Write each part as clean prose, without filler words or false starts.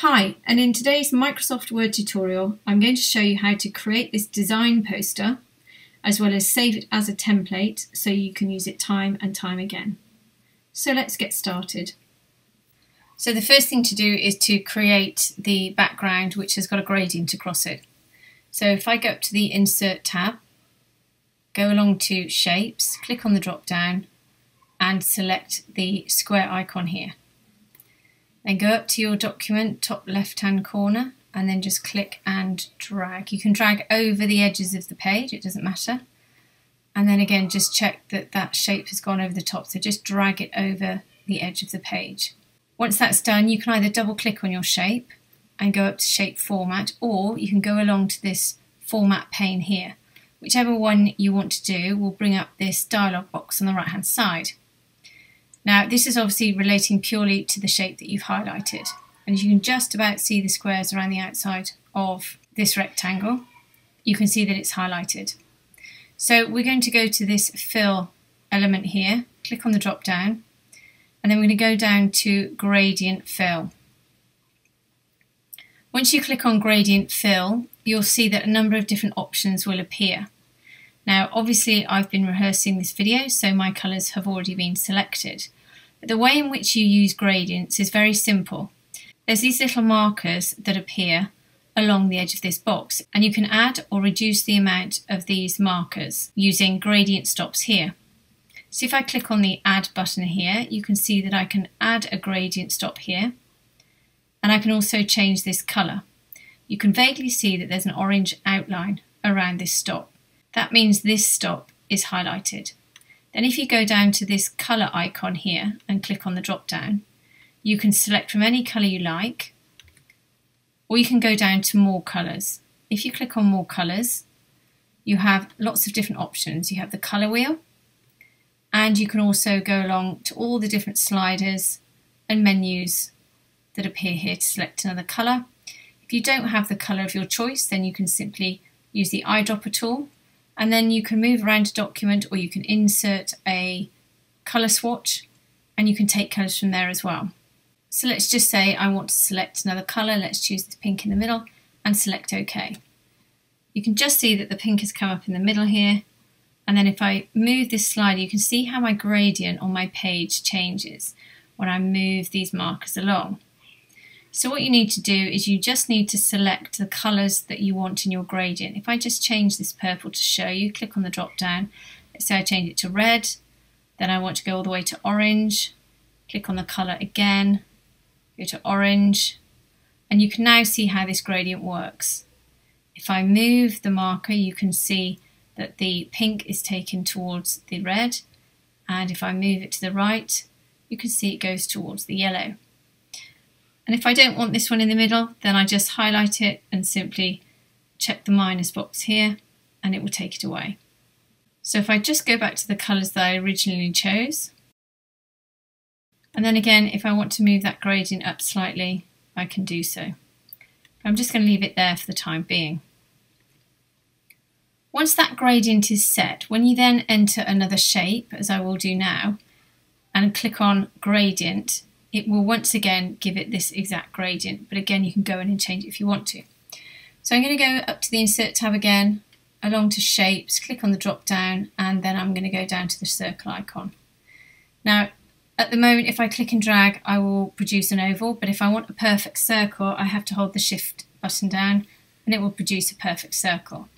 Hi, and in today's Microsoft Word tutorial, I'm going to show you how to create this design poster as well as save it as a template so you can use it time and time again. So let's get started. So the first thing to do is to create the background which has got a gradient across it. So if I go up to the Insert tab, go along to Shapes, click on the drop down and select the square icon here. Then go up to your document, top left hand corner, and then just click and drag. You can drag over the edges of the page, it doesn't matter. And then again, just check that that shape has gone over the top, so just drag it over the edge of the page. Once that's done, you can either double click on your shape and go up to Shape Format, or you can go along to this Format pane here. Whichever one you want to do will bring up this dialog box on the right hand side. Now this is obviously relating purely to the shape that you've highlighted, and you can just about see the squares around the outside of this rectangle. You can see that it's highlighted. So we're going to go to this fill element here, click on the drop down, and then we're going to go down to gradient fill. Once you click on gradient fill, you'll see that a number of different options will appear. Now obviously I've been rehearsing this video, so my colours have already been selected. The way in which you use gradients is very simple. There's these little markers that appear along the edge of this box, and you can add or reduce the amount of these markers using gradient stops here. So if I click on the Add button here, you can see that I can add a gradient stop here, and I can also change this colour. You can vaguely see that there's an orange outline around this stop. That means this stop is highlighted. Then if you go down to this colour icon here and click on the drop down, you can select from any colour you like, or you can go down to more colours. If you click on more colours, you have lots of different options. You have the colour wheel, and you can also go along to all the different sliders and menus that appear here to select another colour. If you don't have the colour of your choice, then you can simply use the eyedropper tool, and then you can move around a document, or you can insert a colour swatch and you can take colours from there as well. So let's just say I want to select another colour. Let's choose the pink in the middle and select OK. You can just see that the pink has come up in the middle here, and then if I move this slider, you can see how my gradient on my page changes when I move these markers along. So what you need to do is you just need to select the colours that you want in your gradient. If I just change this purple to show you, click on the drop down, let's say I change it to red, then I want to go all the way to orange, click on the colour again, go to orange, and you can now see how this gradient works. If I move the marker, you can see that the pink is taken towards the red, and if I move it to the right, you can see it goes towards the yellow. And if I don't want this one in the middle, then I just highlight it and simply check the minus box here and it will take it away. So if I just go back to the colours that I originally chose, and then again if I want to move that gradient up slightly, I can do so. I'm just going to leave it there for the time being. Once that gradient is set, when you then enter another shape, as I will do now, and click on gradient, it will once again give it this exact gradient, but again you can go in and change it if you want to. So I'm going to go up to the Insert tab again, along to Shapes, click on the drop down, and then I'm going to go down to the circle icon. Now at the moment if I click and drag I will produce an oval, but if I want a perfect circle I have to hold the Shift button down and it will produce a perfect circle.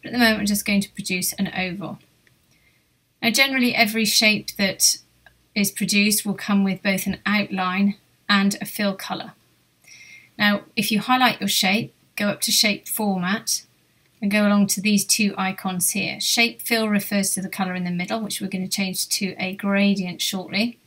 But at the moment I'm just going to produce an oval. Now generally every shape that is produced will come with both an outline and a fill colour. Now if you highlight your shape, go up to Shape Format and go along to these two icons here. Shape Fill refers to the colour in the middle, which we're going to change to a gradient shortly,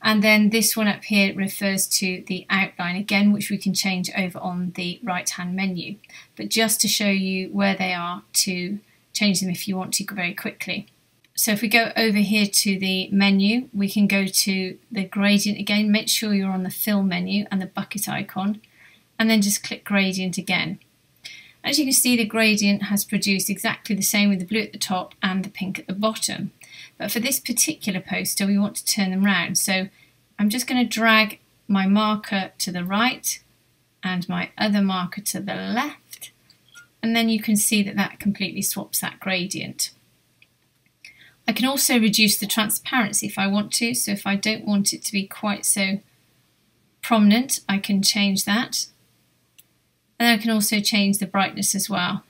and then this one up here refers to the outline again, which we can change over on the right hand menu, but just to show you where they are to change them if you want to very quickly. So if we go over here to the menu, we can go to the gradient again, make sure you're on the fill menu and the bucket icon, and then just click gradient again. As you can see, the gradient has produced exactly the same with the blue at the top and the pink at the bottom. But for this particular poster, we want to turn them round. So I'm just going to drag my marker to the right and my other marker to the left, and then you can see that that completely swaps that gradient. I can also reduce the transparency if I want to, so if I don't want it to be quite so prominent, I can change that. And I can also change the brightness as well.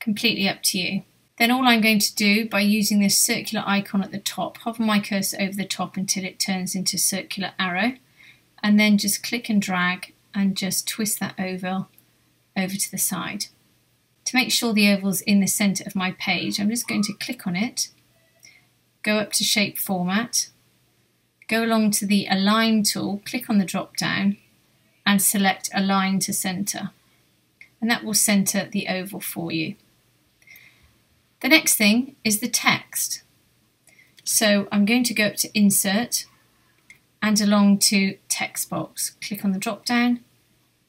Completely up to you. Then all I'm going to do by using this circular icon at the top, hover my cursor over the top until it turns into a circular arrow, and then just click and drag and just twist that oval over to the side. To make sure the oval's in the centre of my page, I'm just going to click on it, go up to Shape Format, go along to the Align tool, click on the drop down and select Align to Centre, and that will centre the oval for you. The next thing is the text. So I'm going to go up to Insert and along to Text Box, click on the drop down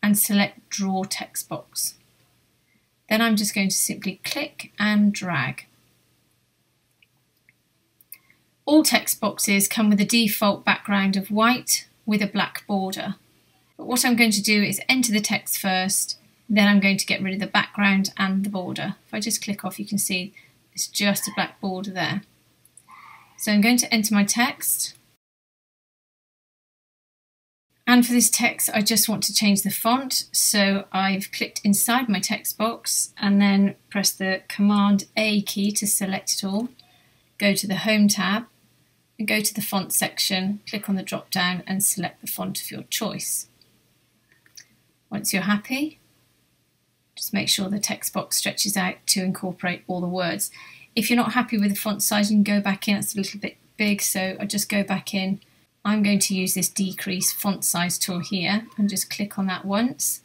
and select Draw Text Box. Then I'm just going to simply click and drag. All text boxes come with a default background of white with a black border. But what I'm going to do is enter the text first, then I'm going to get rid of the background and the border. If I just click off, you can see it's just a black border there. So I'm going to enter my text. And for this text, I just want to change the font. So I've clicked inside my text box and then press the Command A key to select it all. Go to the Home tab and go to the font section, click on the drop down and select the font of your choice. Once you're happy, just make sure the text box stretches out to incorporate all the words. If you're not happy with the font size, you can go back in. It's a little bit big, so I just go back in. I'm going to use this decrease font size tool here and just click on that once.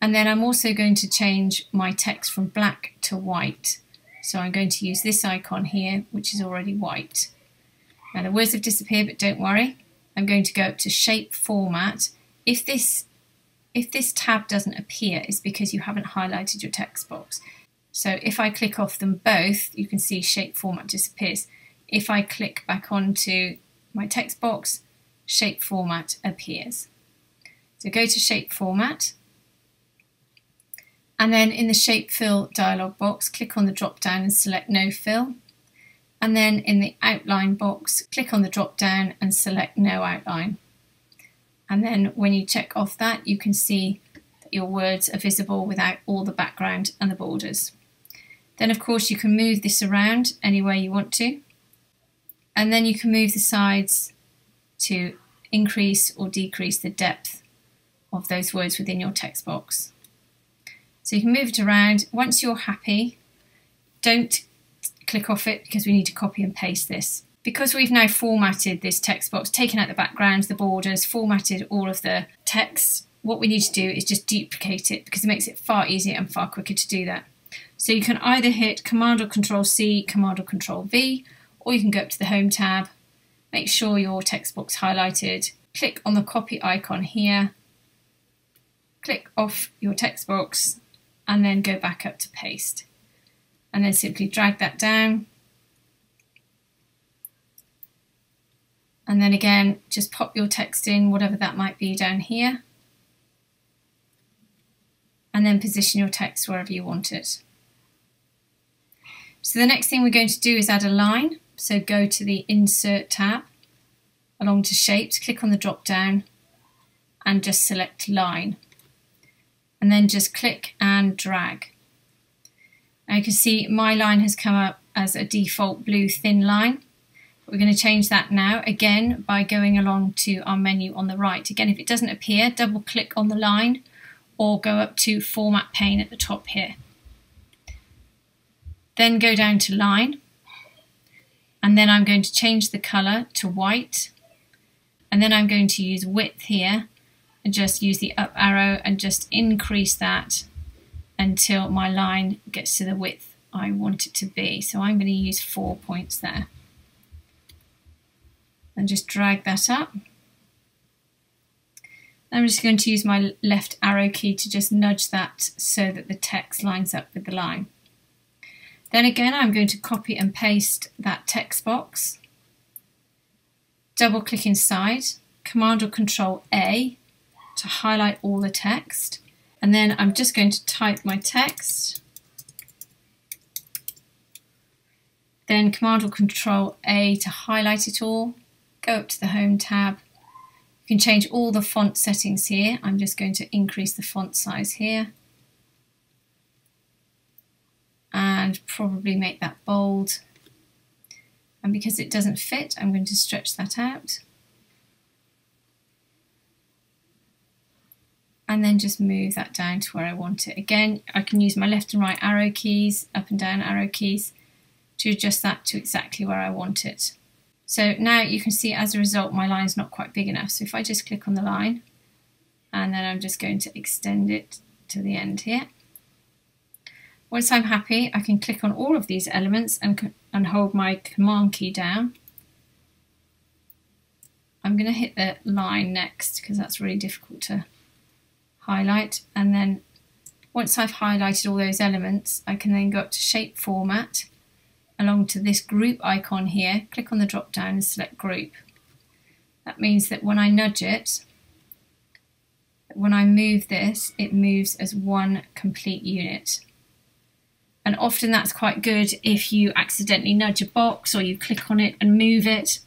And then I'm also going to change my text from black to white. So I'm going to use this icon here, which is already white. Now the words have disappeared, but don't worry. I'm going to go up to Shape Format. If this tab doesn't appear, it's because you haven't highlighted your text box. So if I click off them both, you can see Shape Format disappears. If I click back onto my text box, Shape Format appears. So go to Shape Format, and then in the Shape Fill dialog box, click on the drop down and select No Fill, and then in the Outline box, click on the drop down and select No Outline. And then when you check off that, you can see that your words are visible without all the background and the borders. Then of course you can move this around any way you want to. And then you can move the sides to increase or decrease the depth of those words within your text box. So you can move it around. Once you're happy, don't click off it because we need to copy and paste this. Because we've now formatted this text box, taken out the backgrounds, the borders, formatted all of the text, what we need to do is just duplicate it because it makes it far easier and far quicker to do that. So you can either hit Command or Control C, Command or Control V, or you can go up to the Home tab, make sure your text box is highlighted, click on the copy icon here, click off your text box and then go back up to paste. And then simply drag that down. And then again, just pop your text in, whatever that might be down here. And then position your text wherever you want it. So the next thing we're going to do is add a line. So go to the Insert tab, along to Shapes, click on the drop down and just select Line. And then just click and drag. Now you can see my line has come up as a default blue thin line. We're going to change that now again by going along to our menu on the right. Again, if it doesn't appear, double click on the line or go up to Format Pane at the top here. Then go down to Line. And then I'm going to change the colour to white, and then I'm going to use width here and just use the up arrow and just increase that until my line gets to the width I want it to be. So I'm going to use 4 points there. And just drag that up. I'm just going to use my left arrow key to just nudge that so that the text lines up with the line. Then again, I'm going to copy and paste that text box, double click inside, Command or Control A to highlight all the text. And then I'm just going to type my text. Then Command or Control A to highlight it all. Go up to the Home tab. You can change all the font settings here. I'm just going to increase the font size here. And probably make that bold. And because it doesn't fit, I'm going to stretch that out. And then just move that down to where I want it. Again, I can use my left and right arrow keys, up and down arrow keys, to adjust that to exactly where I want it. So now you can see as a result my line's not quite big enough. So if I just click on the line, and then I'm just going to extend it to the end here. Once I'm happy, I can click on all of these elements and hold my Command key down. I'm going to hit the line next because that's really difficult to highlight, and then once I've highlighted all those elements I can then go up to Shape Format, along to this group icon here, click on the drop down and select Group. That means that when I nudge it, when I move this, it moves as one complete unit. And often that's quite good if you accidentally nudge a box or you click on it and move it.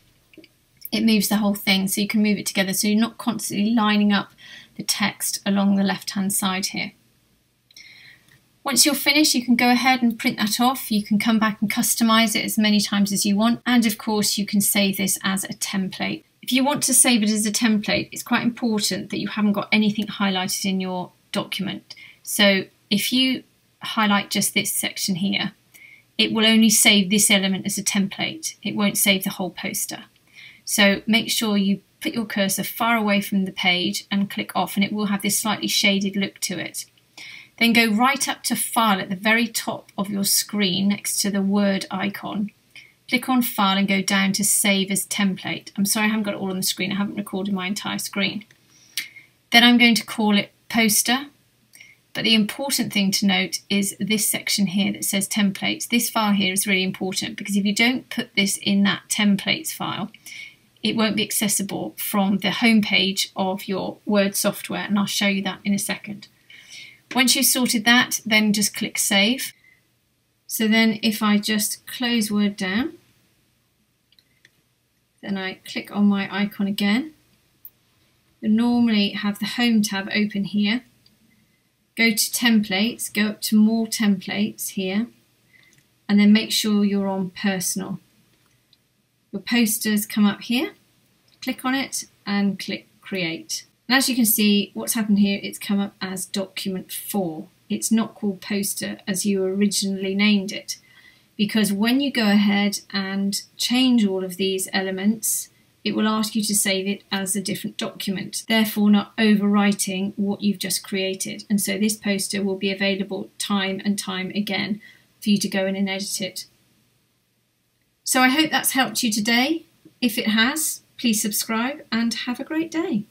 It moves the whole thing, so you can move it together so you're not constantly lining up the text along the left hand side here. Once you're finished you can go ahead and print that off. You can come back and customize it as many times as you want, and of course you can save this as a template. If you want to save it as a template, it's quite important that you haven't got anything highlighted in your document. So if you highlight just this section here, it will only save this element as a template. It won't save the whole poster. So make sure you put your cursor far away from the page and click off, and it will have this slightly shaded look to it. Then go right up to File at the very top of your screen next to the Word icon. Click on File and go down to Save as Template. I'm sorry I haven't got it all on the screen, I haven't recorded my entire screen. Then I'm going to call it Poster, but the important thing to note is this section here that says Templates. This file here is really important because if you don't put this in that Templates file, it won't be accessible from the home page of your Word software, and I'll show you that in a second. Once you've sorted that, then just click Save. So then if I just close Word down, then I click on my icon again. I normally have the Home tab open here. Go to Templates, go up to More Templates here, and then make sure you're on Personal. Your posters come up here, click on it and click Create. And as you can see, what's happened here, it's come up as Document 4. It's not called Poster as you originally named it, because when you go ahead and change all of these elements, it will ask you to save it as a different document, therefore not overwriting what you've just created. And so this poster will be available time and time again for you to go in and edit it. So I hope that's helped you today. If it has, please subscribe and have a great day.